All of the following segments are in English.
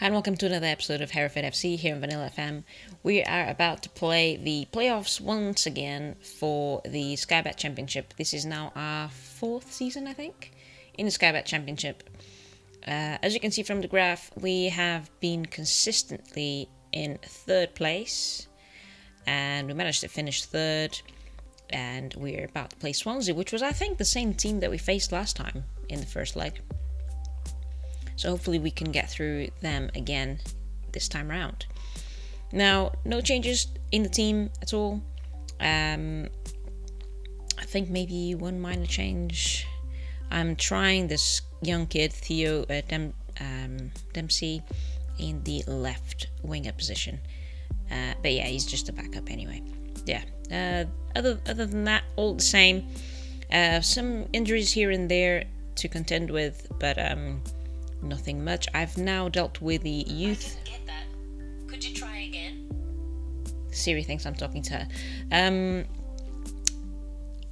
And welcome to another episode of Hereford FC here on Vanilla FM. We are about to play the playoffs once again for the Sky Bet Championship. This is now our fourth season, I think, in the Sky Bet Championship. As you can see from the graph, we have been consistently in third place. And we managed to finish third. And we're about to play Swansea, which was, I think, the same team that we faced last time in the first leg. So hopefully we can get through them again this time around. Now, no changes in the team at all. I think maybe one minor change. I'm trying this young kid, Theo Dempsey, in the left winger position. But yeah, he's just a backup anyway. Yeah. Other than that, all the same. Some injuries here and there to contend with, but nothing much. I've now dealt with the youth. I didn't get that. Could you try again? Siri thinks I'm talking to her.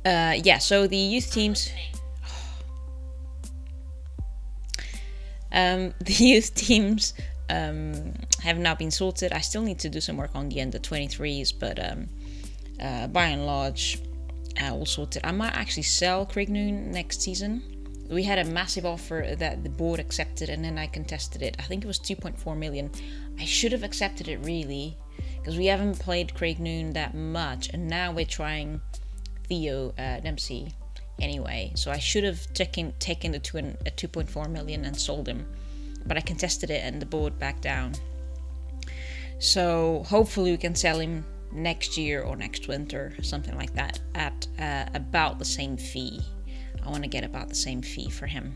Yeah, so the youth teams. The youth teams have now been sorted. I still need to do some work on the under 23s, but by and large, all sorted. I might actually sell Craig Noone next season. We had a massive offer that the board accepted, and then I contested it. I think it was 2.4 million. I should have accepted it, really, because we haven't played Craig Noone that much, and now we're trying Theo Dempsey anyway. So I should have taken the 2.4 million and sold him, but I contested it, and the board backed down. So hopefully we can sell him next year or next winter, something like that, at about the same fee. I want to get about the same fee for him.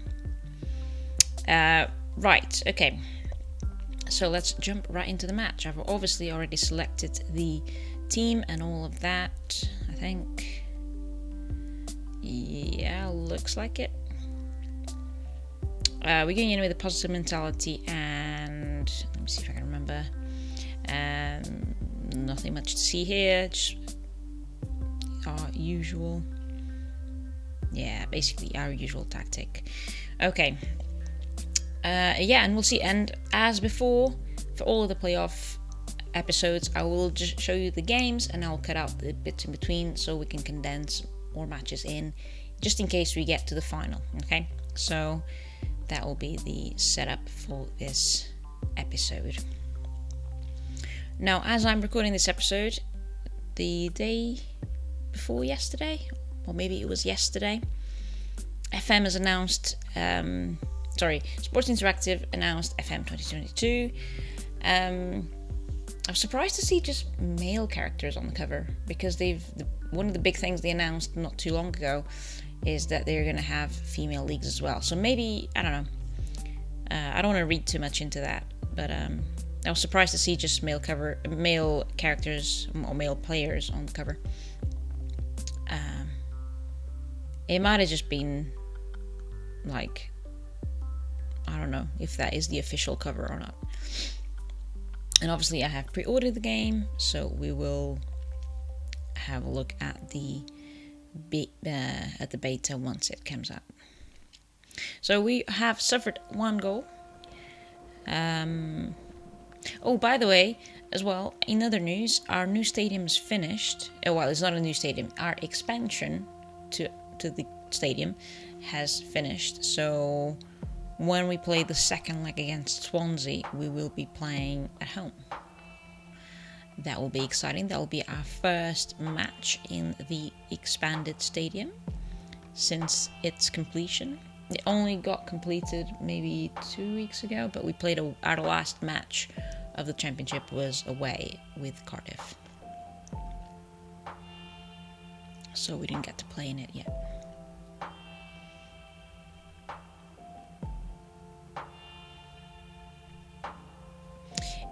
Right, okay. So let's jump right into the match. I've obviously already selected the team and all of that, I think. Yeah, looks like it. We're going in with a positive mentality, and let me see if I can remember. Nothing much to see here, just our usual. Yeah, basically our usual tactic. Okay. Yeah, and we'll see. And as before, for all of the playoff episodes, I will just show you the games, and I'll cut out the bits in between so we can condense more matches in, just in case we get to the final. Okay, so that will be the setup for this episode. Now, as I'm recording this episode, the day before yesterday, or maybe it was yesterday, FM has announced, sorry, Sports Interactive announced FM 2022. I was surprised to see just male characters on the cover, because one of the big things they announced not too long ago is that they're going to have female leagues as well. So maybe, I don't know, I don't want to read too much into that, but I was surprised to see just male characters or male players on the cover. It might have just been, like, I don't know if that is the official cover or not. And obviously I have pre-ordered the game, so we will have a look at the beta once it comes out. So we have suffered one goal. Oh, by the way, as well, in other news, our new stadium is finished. Oh, well, it's not a new stadium. Our expansion to the stadium has finished, so when we play the second leg against Swansea, we will be playing at home. That will be exciting. That will be our first match in the expanded stadium since its completion. It only got completed maybe 2 weeks ago, but we played our last match of the championship was away with Cardiff, so we didn't get to play in it yet.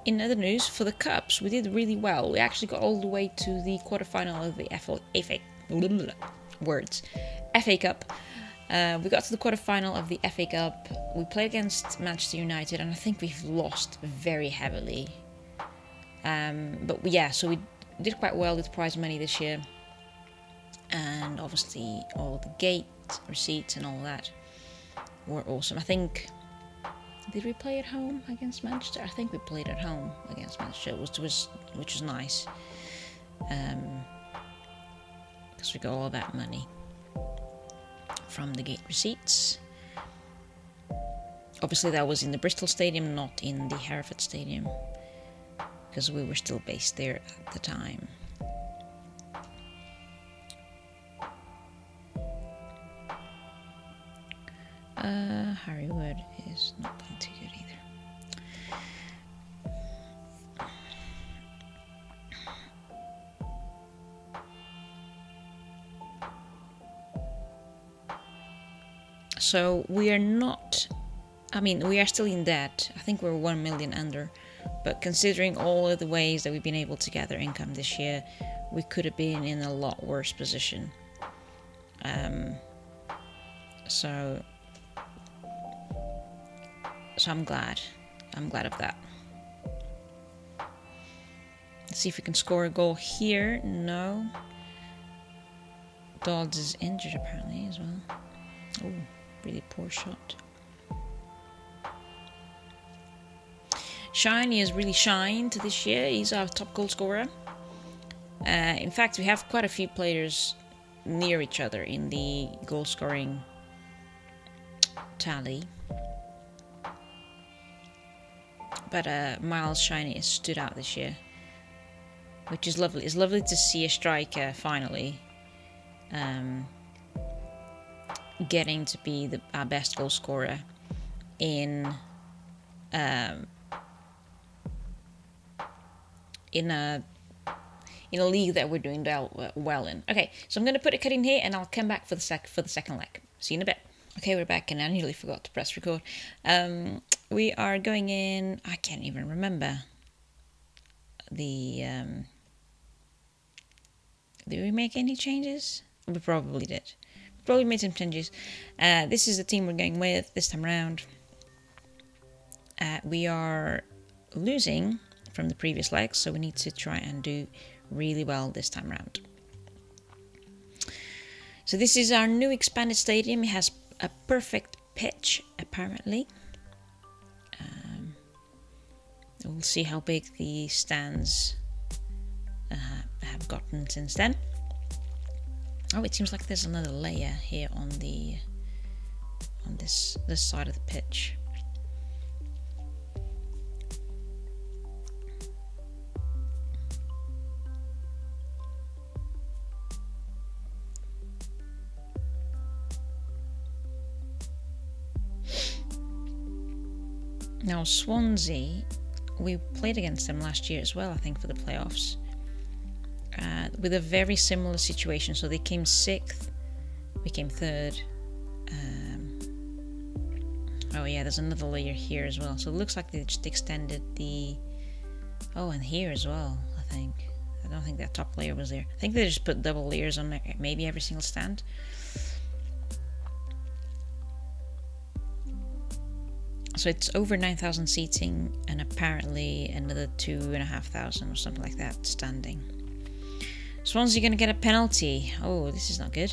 In other news, for the Cups, we did really well. We actually got all the way to the quarterfinal of the FA Cup. We got to the quarterfinal of the FA Cup. We played against Manchester United, and I think we've lost very heavily. But yeah, so we did quite well with prize money this year, and obviously all the gate receipts and all that were awesome. I think Did we play at home against Manchester? I think we played at home against Manchester, which was nice. Because we got all that money from the gate receipts. Obviously that was in the Bristol Stadium, not in the Hereford Stadium, because we were still based there at the time. Harry Wood is not doing too good either. So we are not, I mean, we are still in debt. I think we're 1 million under, but considering all of the ways that we've been able to gather income this year, we could have been in a lot worse position. So I'm glad of that. Let's see if we can score a goal here. No. Dodds is injured apparently as well. Oh, really poor shot. Shinnie has really shined this year. He's our top goal scorer. In fact, we have quite a few players near each other in the goal scoring tally. But Miles Shinnie has stood out this year, which is lovely. It's lovely to see a striker finally getting to be our best goal scorer in a league that we're doing well in. Okay, so I'm going to put a cut in here, and I'll come back for the second leg. See you in a bit. Okay, we're back, and I nearly forgot to press record. We are going in... I can't even remember the... Did we make any changes? We probably did. We probably made some changes. This is the team we're going with this time around. We are losing from the previous leg, so we need to try and do really well this time around. So this is our new expanded stadium. It has a perfect pitch, apparently. We'll see how big the stands have gotten since then. Oh, it seems like there's another layer here on the on this side of the pitch. Now Swansea, we played against them last year as well, I think, for the playoffs, with a very similar situation. So they came 6th, we came 3rd. Oh yeah, there's another layer here as well. So it looks like they just extended the... Oh, and here as well, I think. I don't think that top layer was there. I think they just put double layers on maybe every single stand. So it's over 9,000 seating, and apparently another 2,500 or something like that standing. Swansea going to get a penalty. Oh, this is not good.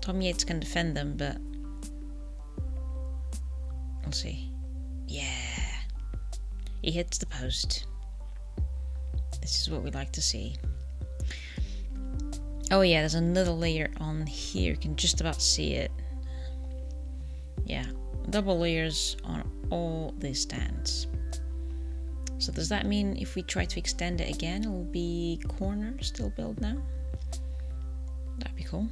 Tom Yates can defend them, but we'll see. Yeah, he hits the post. This is what we like to see. Oh yeah, there's another layer on here. You can just about see it. Yeah. Double layers on all these stands. So does that mean if we try to extend it again, it will be corner still built now? That'd be cool.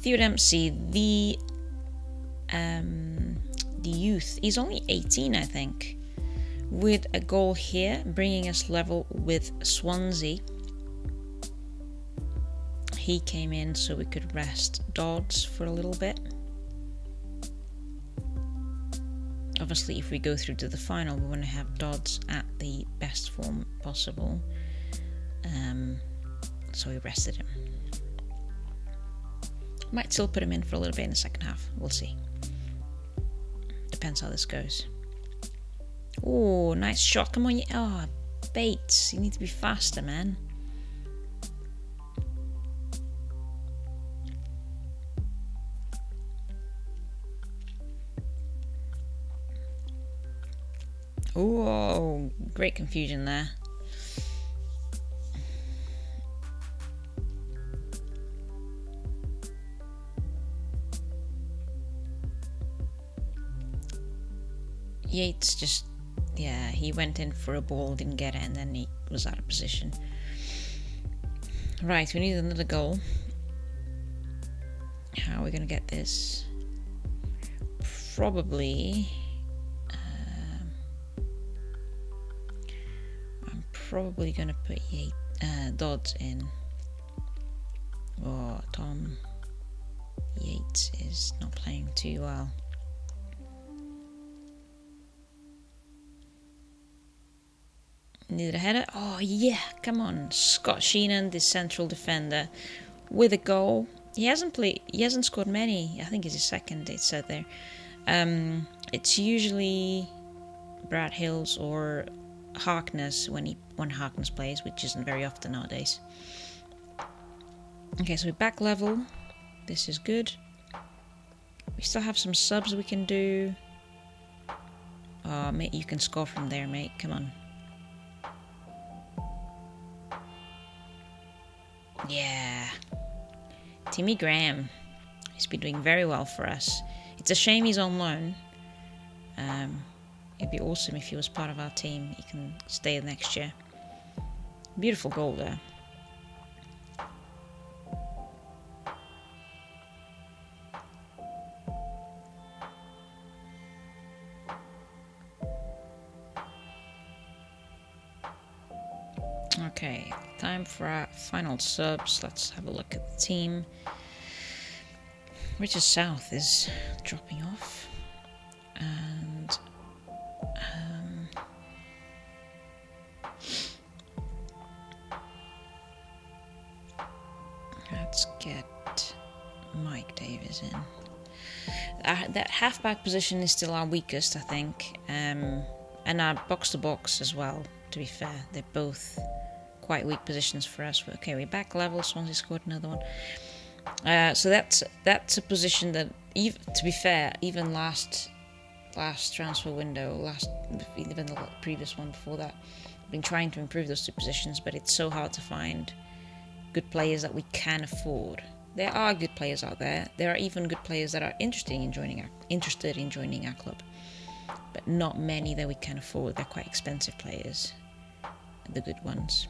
Theo Dempsey, the youth, he's only 18, I think, with a goal here, bringing us level with Swansea. He came in so we could rest Dodds for a little bit. Obviously, if we go through to the final, we want to have Dodds at the best form possible. So we rested him. Might still put him in for a little bit in the second half. We'll see. Depends how this goes. Oh, nice shot. Come on. Oh, Bates. You need to be faster, man. Oh, great confusion there. Yates just, yeah, he went in for a ball, didn't get it, and then he was out of position. Right, we need another goal. How are we going to get this? Probably... I'm probably going to put Dodds in. Oh, Tom Yates is not playing too well. Needed a header. Oh yeah, come on. Scott Sheenan, the central defender, with a goal. He hasn't scored many. I think it's his second, it said there. It's usually Brad Hills or Harkness when Harkness plays, which isn't very often nowadays. Okay, so we're back level. This is good. We still have some subs we can do. Oh mate, you can score from there, mate. Come on. Yeah, Timmy Graham, he's been doing very well for us. It's a shame he's on loan. It'd be awesome if he was part of our team. He can stay next year. Beautiful goal there. Okay, time for our final subs. Let's have a look at the team. Richard South is dropping off. And... let's get Mike Davis in. That halfback position is still our weakest, I think. And our box-to-box as well, to be fair. They're both... quite weak positions for us. Okay, we're back level. Swansea scored another one. So that's a position that, even, to be fair, even last transfer window, even the previous one before that, I've been trying to improve those two positions, but it's so hard to find good players that we can afford. There are good players out there. There are even good players that are interested in joining our club, but not many that we can afford. They're quite expensive players, the good ones.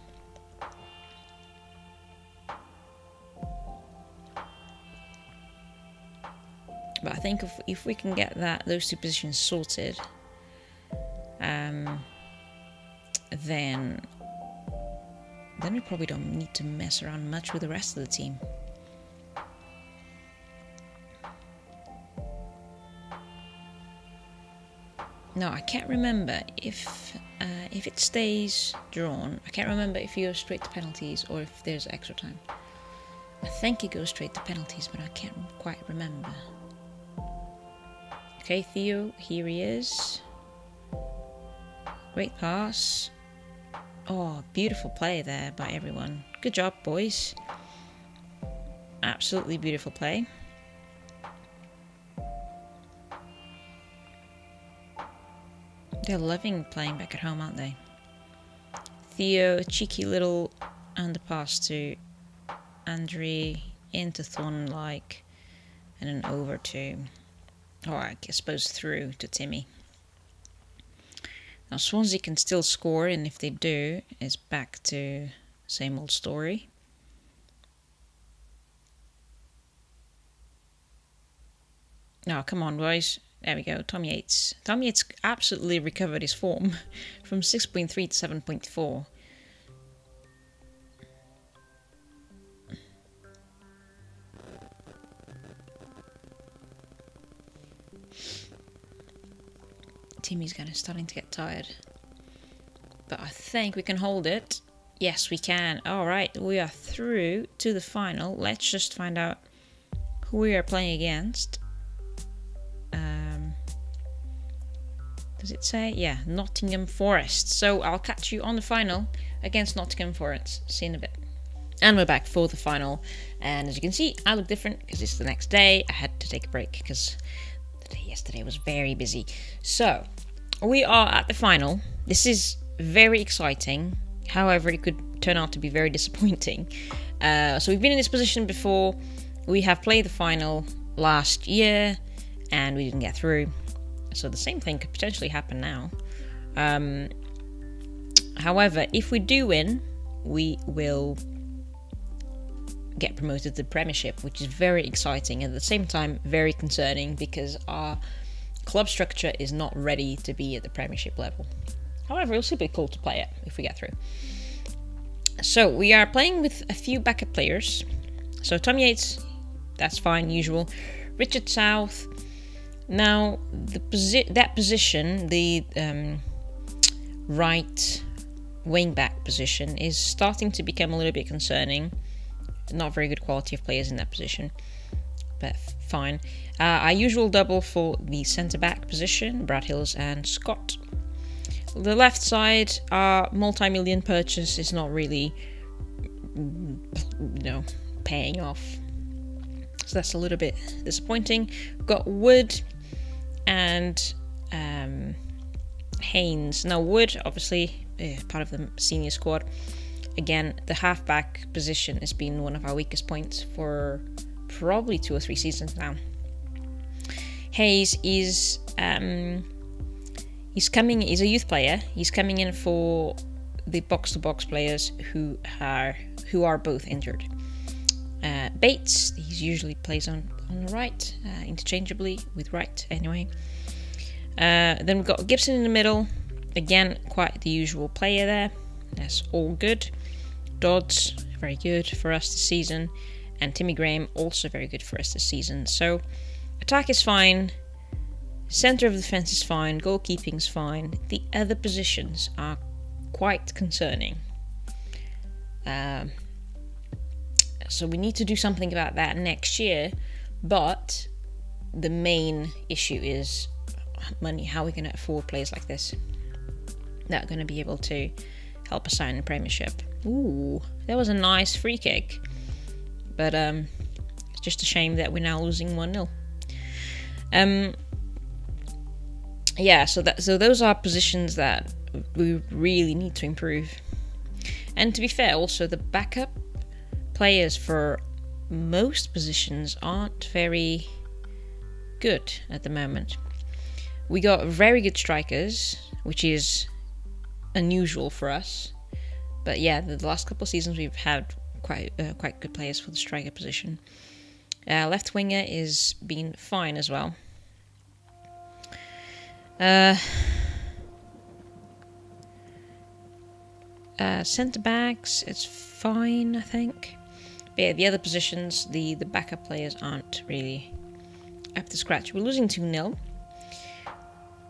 But I think if we can get those two positions sorted, then we probably don't need to mess around much with the rest of the team. No, I can't remember if it stays drawn. I can't remember if you go straight to penalties or if there's extra time. I think it goes straight to penalties, but I can't quite remember. Okay, Theo, here he is. Great pass. Oh, beautiful play there by everyone. Good job, boys. Absolutely beautiful play. They're loving playing back at home, aren't they? Theo, cheeky little underpass to Andre, into Thorn-like, and an over to... or I suppose through to Timmy. Now Swansea can still score, and if they do, it's back to same old story. Now, come on, boys. There we go, Tom Yates. Tom Yates absolutely recovered his form from 6.3 to 7.4. Timmy's starting to get tired, but I think we can hold it. Yes, we can. All right, we are through to the final. Let's just find out who we are playing against. Does it say? Yeah, Nottingham Forest. So I'll catch you on the final against Nottingham Forest. See you in a bit. And we're back for the final. And as you can see, I look different because it's the next day. I had to take a break because yesterday was very busy. So we are at the final. This is very exciting. However, it could turn out to be very disappointing. So we've been in this position before. We have played the final last year and we didn't get through. So the same thing could potentially happen now. However, if we do win, we will get promoted to the Premiership, which is very exciting and at the same time very concerning because our club structure is not ready to be at the Premiership level. However, it'll still be cool to play it if we get through. So we are playing with a few backup players. So Tom Yates, that's fine, usual. Richard South. Now that position, the right wing back position, is starting to become a little bit concerning. Not very good quality of players in that position, but fine. Our usual double for the centre back position, Brad Hills and Scott. The left side, our multi-million purchase is not really, you know, paying off. So that's a little bit disappointing. We've got Wood and Haynes. Now Wood, obviously, part of the senior squad. Again, the half-back position has been one of our weakest points for probably 2 or 3 seasons now. Hayes is... He's a youth player. He's coming in for the box-to-box players who are both injured. Bates, he usually plays on the right, interchangeably with right anyway. Then we've got Gibson in the middle. Again, quite the usual player there. That's all good. Dodds, very good for us this season. And Timmy Graham, also very good for us this season. So, attack is fine. Centre of the defence is fine, goalkeeping's fine. The other positions are quite concerning. So we need to do something about that next year, but the main issue is money. How are we going to afford players like this that are going to be able to help us out in the Premiership? Ooh, that was a nice free kick, but it's just a shame that we're now losing 1-0. Yeah, so those are positions that we really need to improve. And to be fair, also the backup players for most positions aren't very good at the moment. We got very good strikers, which is unusual for us. But yeah, the last couple of seasons we've had quite good players for the striker position. Left winger is been fine as well. Centre backs, it's fine, I think. But yeah, the other positions, the backup players aren't really up to scratch. We're losing 2-0,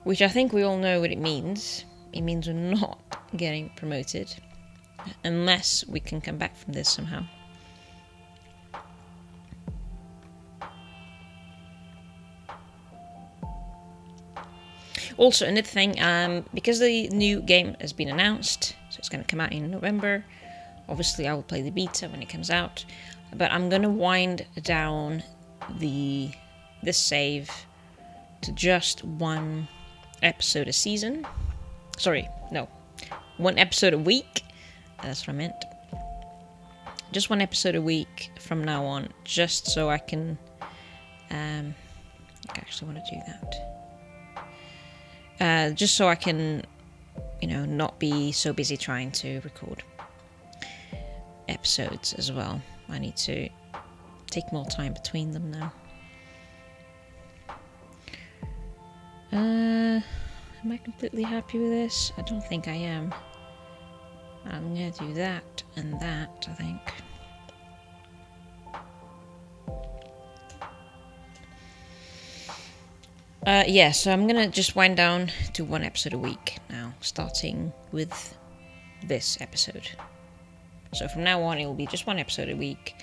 which I think we all know what it means. It means we're not getting promoted, unless we can come back from this somehow. Also, another thing, because the new game has been announced, so it's going to come out in November. Obviously, I will play the beta when it comes out, but I'm going to wind down this save to just 1 episode a season. Sorry, no, 1 episode a week. That's what I meant. Just 1 episode a week from now on, just so I can... I actually want to do that. Just so I can, you know, not be so busy trying to record episodes as well. I need to take more time between them now. Am I completely happy with this? I don't think I am. I'm gonna do that and that, I think. Yeah, so I'm gonna just wind down to 1 episode a week now, starting with this episode. So from now on, it will be just 1 episode a week.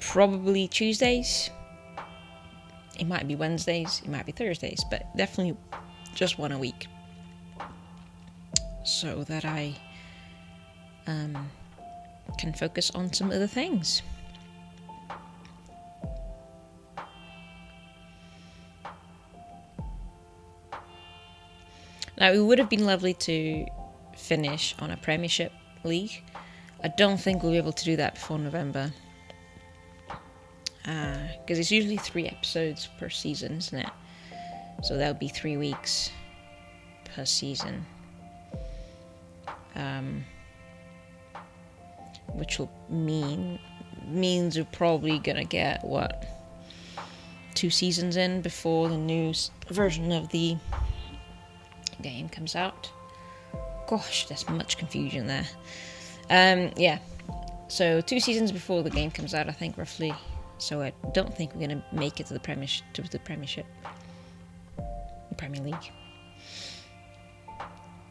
Probably Tuesdays. It might be Wednesdays. It might be Thursdays, but definitely just 1 a week, so that I can focus on some other things. Now, it would have been lovely to finish on a Premiership league. I don't think we'll be able to do that before November, because it's usually 3 episodes per season, isn't it? So that would be 3 weeks per season, which will means we're probably gonna get, what, 2 seasons in before the new version of the game comes out. Gosh, there's much confusion there. Yeah, so 2 seasons before the game comes out, I think, roughly. So I don't think we're going to make it to the Premier League.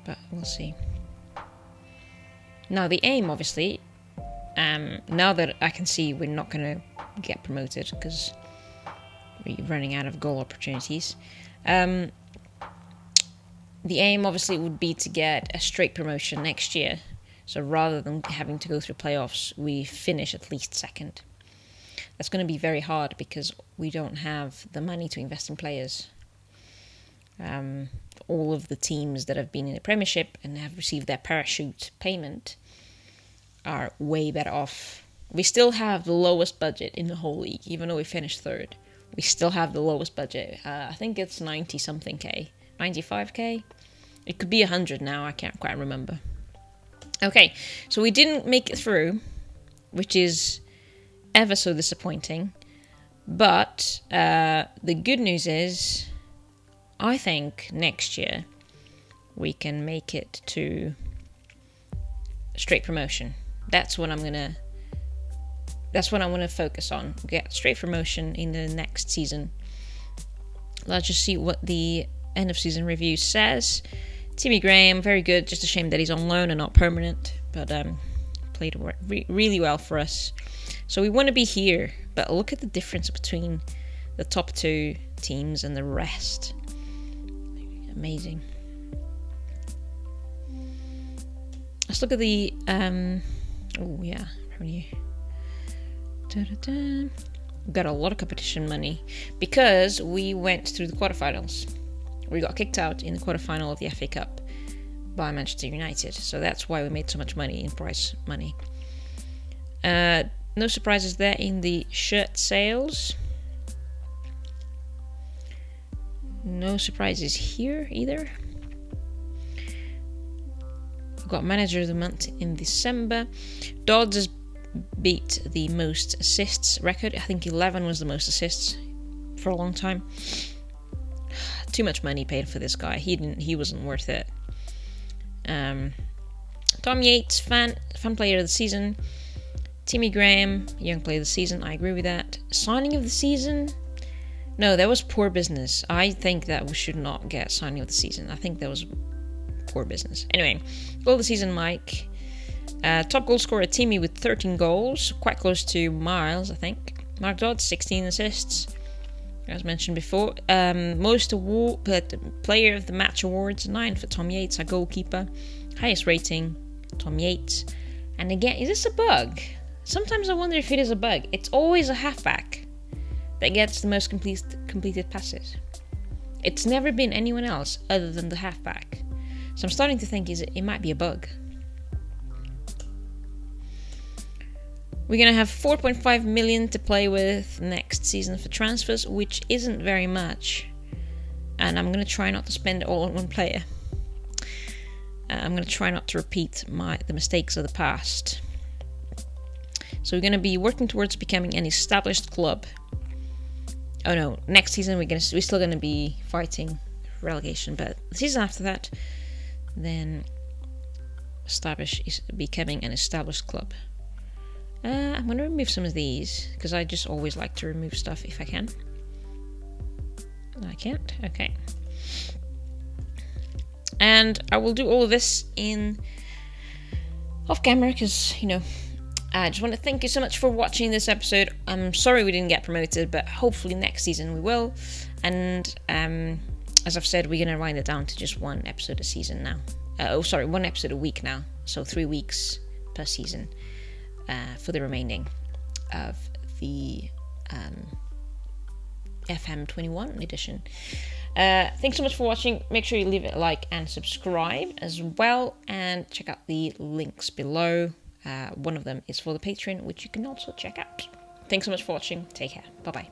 But we'll see. Now the aim, obviously, now that I can see we're not going to get promoted because we're running out of goal opportunities, the aim obviously would be to get a straight promotion next year. So rather than having to go through playoffs, we finish at least second. That's going to be very hard because we don't have the money to invest in players. All of the teams that have been in the Premiership and have received their parachute payment are way better off. We still have the lowest budget in the whole league, even though we finished third. We still have the lowest budget. I think it's 90-something K, 95K. It could be 100 now, I can't quite remember. Okay, so we didn't make it through, which is ever so disappointing, but the good news is I think next year we can make it to straight promotion. That's what I'm gonna, that's what I want to focus on, get straight promotion in the next season. Let's just see what the end of season review says. Timmy Graham, very good. Just a shame that he's on loan and not permanent, but played really well for us. So we want to be here, but look at the difference between the top 2 teams and the rest. Amazing. Let's look at the oh yeah, revenue. We've got a lot of competition money because we went through the quarterfinals. We got kicked out in the quarterfinal of the FA Cup by Manchester United, so that's why we made so much money in prize money. No surprises there in the shirt sales. No surprises here either. We've got manager of the month in December. Dodds has beat the most assists record. I think 11 was the most assists for a long time. Too much money paid for this guy. He wasn't worth it. Tom Yates, fan player of the season. Timmy Graham, young player of the season. I agree with that. Signing of the season? No, that was poor business. I think that we should not get signing of the season. I think that was poor business. Anyway, goal of the season, Mike. Top goal scorer, Timmy, with 13 goals. Quite close to Miles, I think. Mark Dodds, 16 assists. As mentioned before, most award, player of the match awards, 9 for Tom Yates, our goalkeeper. Highest rating, Tom Yates. And again, is this a bug? Sometimes I wonder if it is a bug. It's always a halfback that gets the most completed passes. It's never been anyone else other than the halfback. So I'm starting to think it might be a bug. We're going to have 4.5 million to play with next season for transfers, which isn't very much. And I'm going to try not to spend it all on one player. I'm going to try not to repeat the mistakes of the past. So we're going to be working towards becoming an established club. Oh no, next season we're still going to be fighting relegation, but the season after that, then becoming an established club. I'm going to remove some of these, because I just always like to remove stuff if I can. I can't? Okay. And I will do all of this in off camera, because, you know, I just want to thank you so much for watching this episode. I'm sorry we didn't get promoted, but hopefully next season we will. And as I've said, we're going to wind it down to just 1 episode a season now. 1 episode a week now. So 3 weeks per season. For the remaining of the FM 21 edition. Thanks so much for watching. Make sure you leave a like and subscribe as well, and check out the links below. One of them is for the Patreon, which you can also check out. Thanks so much for watching. Take care. Bye-bye.